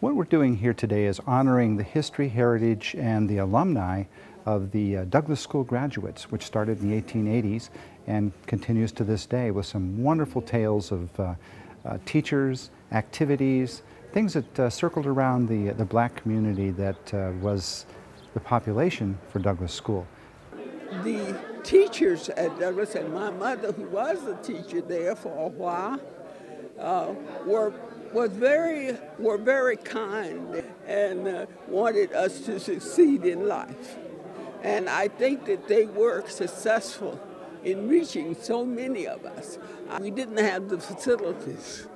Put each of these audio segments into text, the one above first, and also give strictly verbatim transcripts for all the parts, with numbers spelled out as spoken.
What we're doing here today is honoring the history, heritage, and the alumni of the uh, Douglass School graduates, which started in the eighteen eighties and continues to this day with some wonderful tales of uh, uh, teachers, activities, things that uh, circled around the, the black community that uh, was the population for Douglass School. The teachers at Douglass, and my mother, who was a teacher there for a while, uh, were was very were very kind and uh, wanted us to succeed in life. And I think that they were successful in reaching so many of us. We didn't have the facilities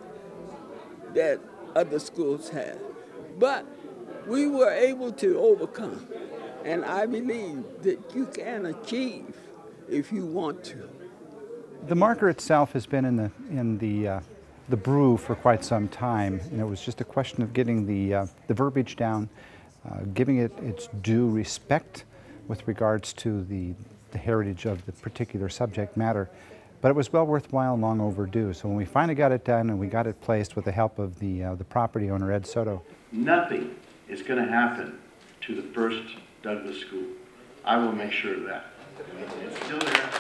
that other schools had, but we were able to overcome. And I believe that you can achieve if you want to. The marker itself has been in the, in the, uh, the brew for quite some time, and it was just a question of getting the, uh, the verbiage down, uh, giving it its due respect with regards to the, the heritage of the particular subject matter. But it was well worthwhile and long overdue. So when we finally got it done and we got it placed with the help of the, uh, the property owner, Ed Soto. Nothing is going to happen to the first Douglass School. I will make sure of that. It's still there.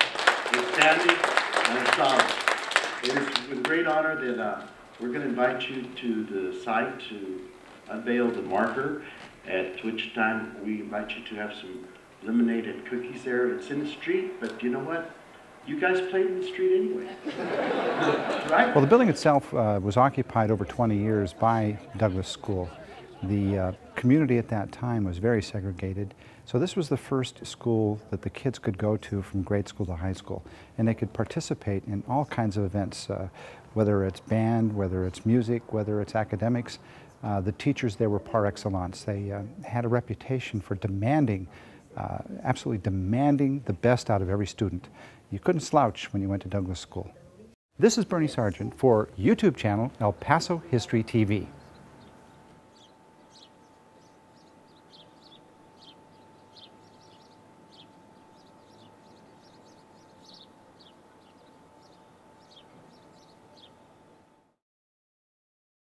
It's standing and it's solid. It is with great honor that uh, we're going to invite you to the site to unveil the marker, at which time we invite you to have some lemonade and cookies there. It's in the street, but you know what? You guys played in the street anyway, right? Well, the building itself uh, was occupied over twenty years by Douglass School. The uh, community at that time was very segregated, so this was the first school that the kids could go to from grade school to high school, and they could participate in all kinds of events, uh, whether it's band, whether it's music, whether it's academics. Uh, the teachers there were par excellence. They uh, had a reputation for demanding, uh, absolutely demanding the best out of every student. You couldn't slouch when you went to Douglass School. This is Bernie Sargent for YouTube channel El Paso History T V.